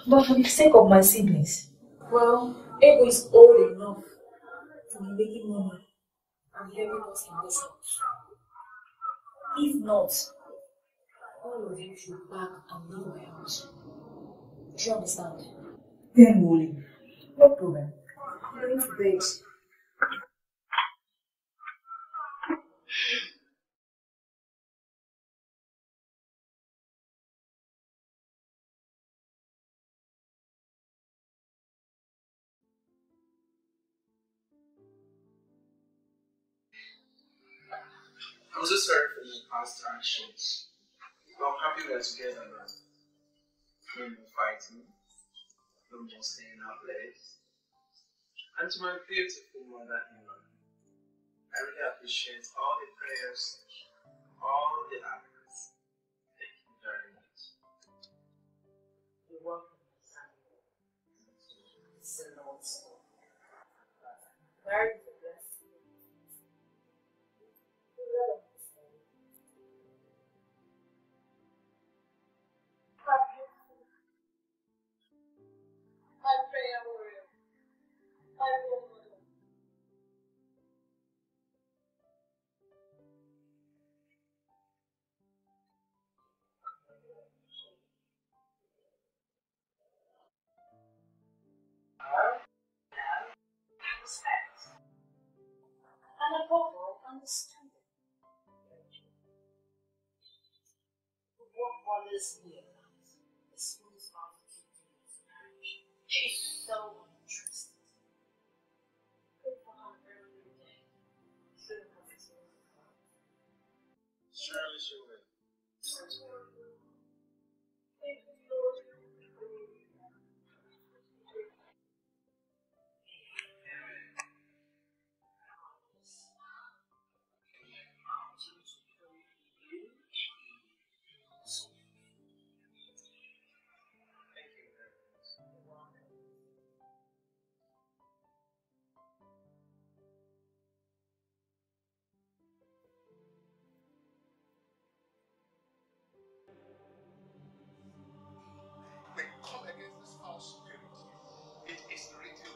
But for the sake of my siblings, well, Ego is old enough to be making money. And everyone in this house. If not, all of them should back and leave my house. Do you understand? Then we'll leave. No problem. I'm going to bed. I'm so sorry for my past actions, but I'm happy we're together now. No more fighting, no more staying out late. And to my beautiful mother, I really appreciate all the prayers, all the acts. Thank you very much. You're welcome, son. It's a lot. Very good. My prayer warrior, my role model. Love, and respect. And above all, understanding. What wonders me about this woman's life? She's so interested. Good for her every day. Should have been so far. Surely she will.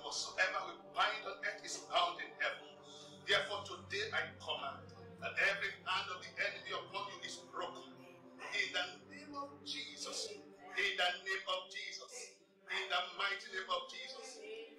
Whatsoever we bind on earth is bound in heaven. Therefore today I command that every hand of the enemy upon you is broken. In the name of Jesus. In the name of Jesus. In the mighty name of Jesus.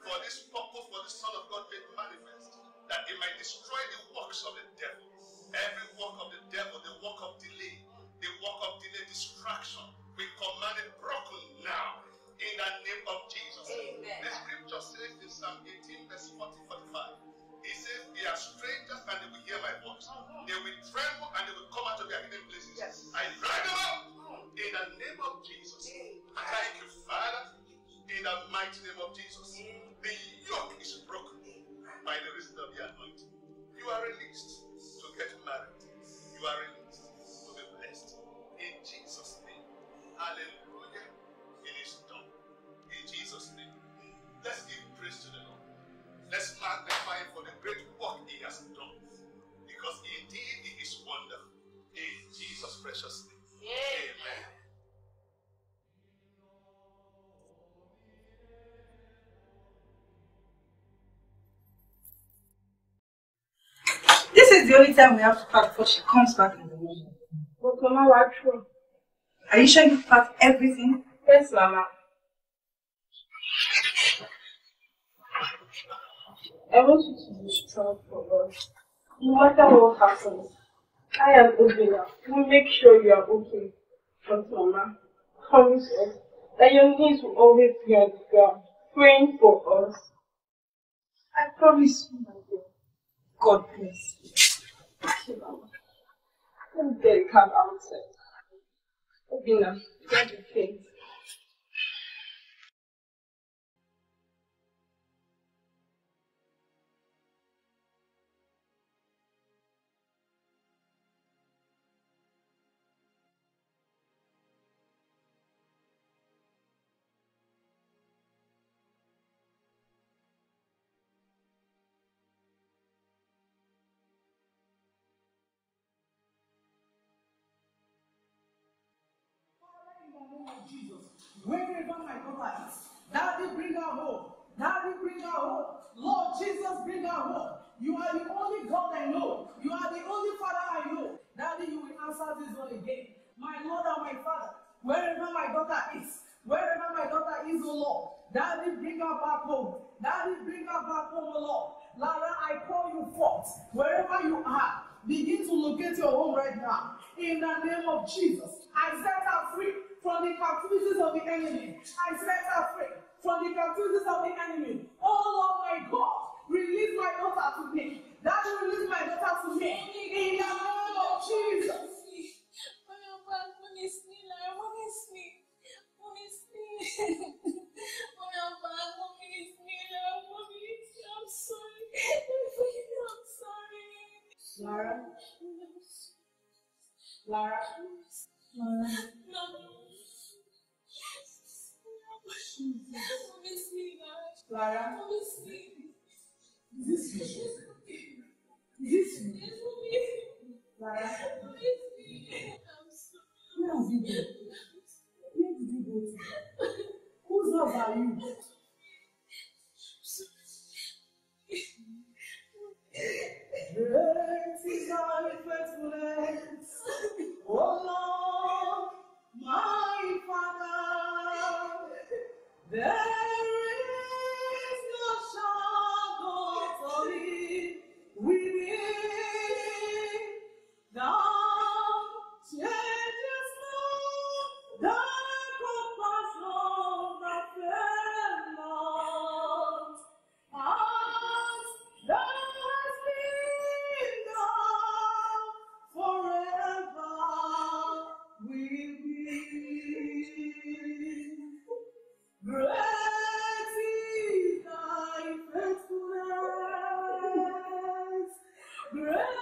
For this purpose, for the Son of God made manifest, that it might destroy the works of the devil. Every work of the devil, the work of delay, the work of delay, distraction, we command it broken now. In the name of Jesus. Amen. The scripture says in Psalm eighteen, verse forty, forty-five, it says, they are strangers and they will hear my voice. They will tremble and they will come out of their hidden places. Yes. I drive them out in the name of Jesus. Amen. Thank you, Father, in the mighty name of Jesus. Amen. The yoke is broken by the reason of the anointing. You are released to get married. You are released to be blessed. In Jesus' name. Hallelujah. It is done. In Jesus' name. Let's give praise to the Lord. Let's magnify him for the great work he has done. Because indeed he is wonderful. In Jesus' precious name. Amen. Amen. This is the only time we have to pack before she comes back in the morning. But Mama, what's wrong? Are you sure you pack everything? Yes, Mama. I want you to be strong for us. No matter what happens, I am Obina. We'll make sure you are okay. But Mama, promise us that your knees will always be on the ground, praying for us. I promise you, my dear. God bless you. Thank you, Mama. I'm very calm outside. Obina, God be faith. Jesus, wherever my daughter is, Daddy, bring her home. Daddy, bring her home. Lord Jesus, bring her home. You are the only God I know. You are the only Father I know. Daddy, you will answer this one again. My Lord and my Father, wherever my daughter is, wherever my daughter is, O Lord, Daddy, bring her back home. Daddy, bring her back home, O Lord. Lara, I call you forth. Wherever you are, begin to locate your home right now. In the name of Jesus, I set her free from the captivities of the enemy. I set her free from the captivities of the enemy. Oh Lord my God, release my daughter to me. That will release my daughter to me. In the name of Jesus. I'm sorry. I'm sorry. Lara. Lara. Lara. No. Lara, is this you? Is this you? Lara, where have you been? Where did you go to? Whose love are you? Great is thy faithfulness, O Lord, my Father. There is no shadow of thee within. Thou changest not thy compassion that faileth not. As thou hast been thou forever with me. Great is thy faithfulness. Great.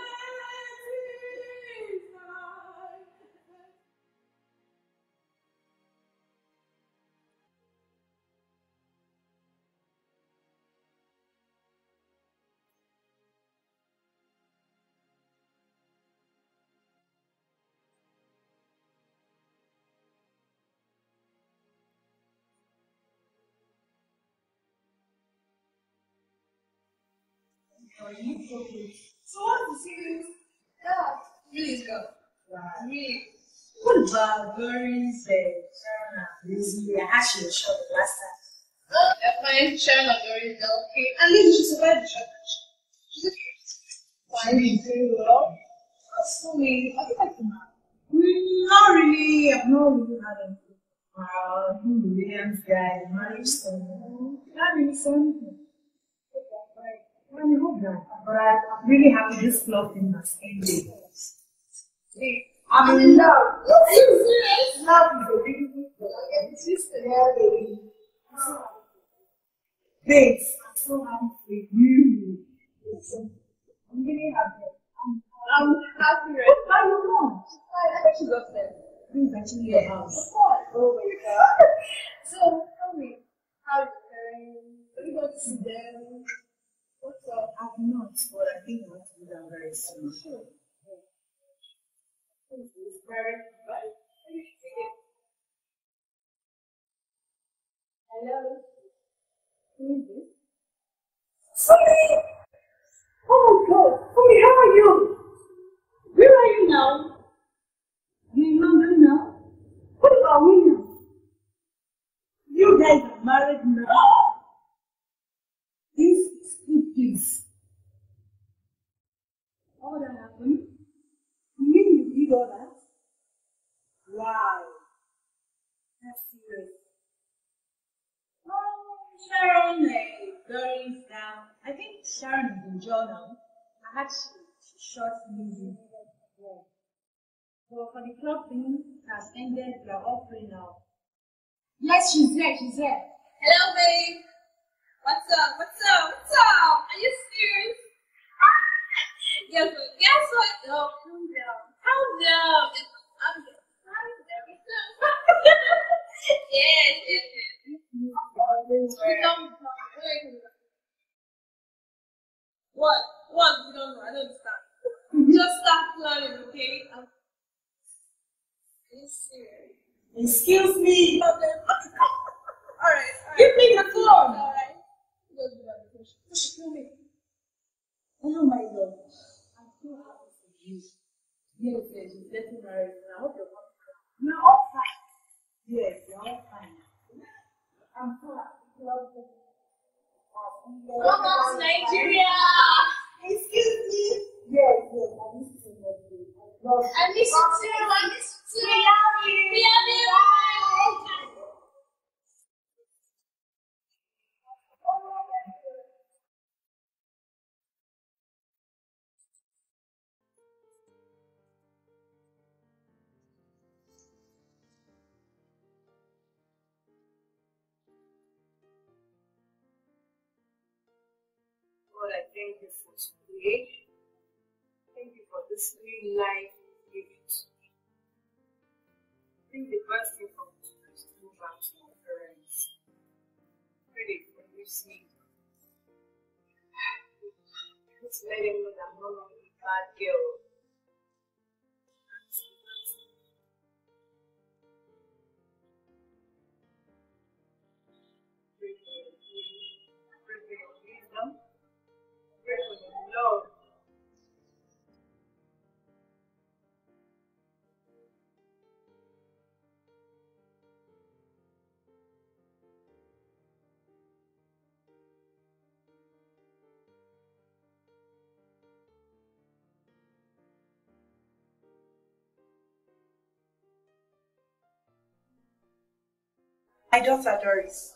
So what is it? Uh, My daughter Doris,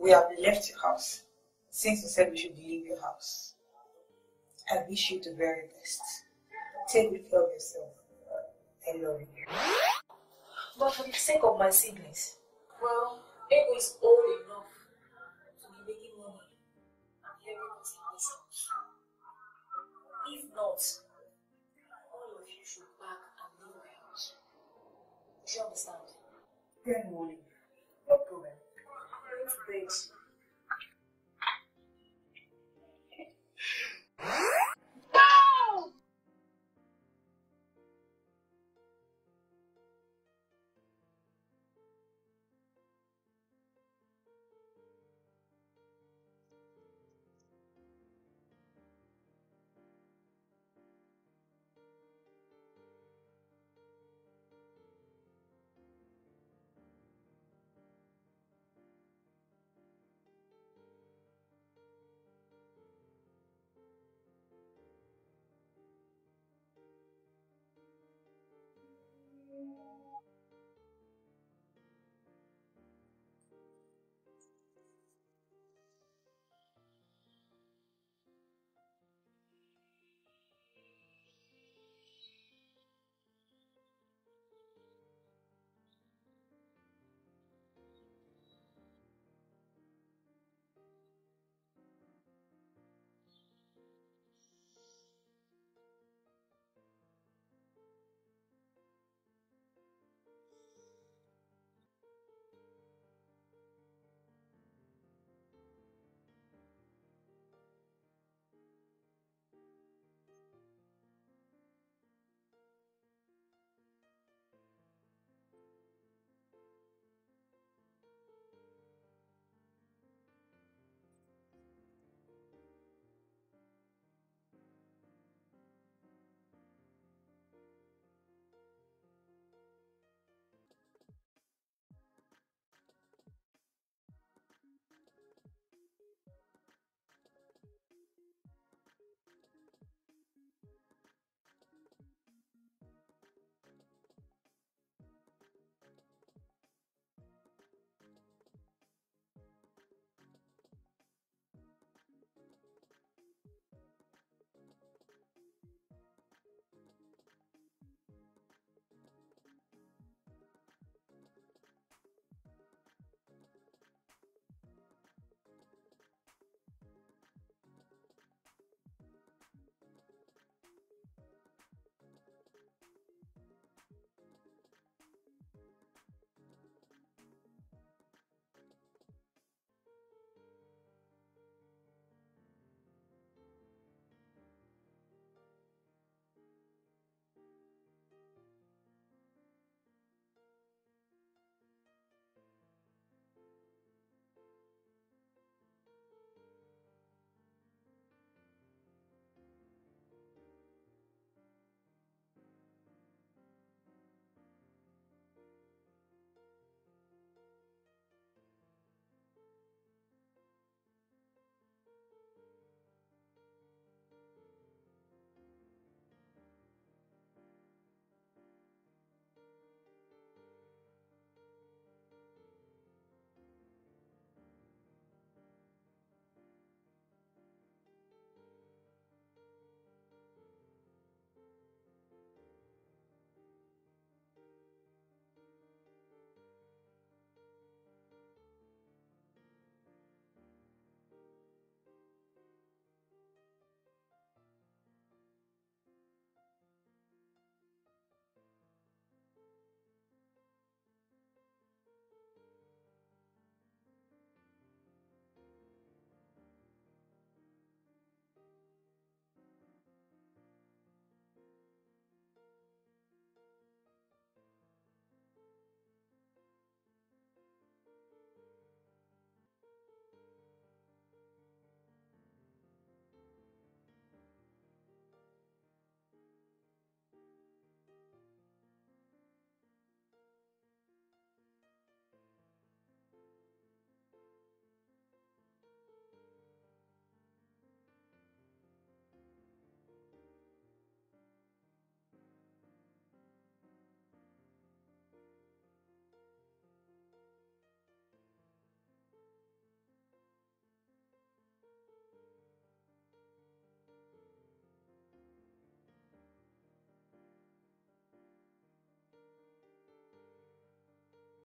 we have left your house since you said we should leave your house. I wish you the very best. Take good care of yourself. I love you. But for the sake of my siblings, well, Ego is old enough to be making money and hearing us in this house. If not, all of you should pack and leave my house. Do you understand? Good morning. No problem. Great.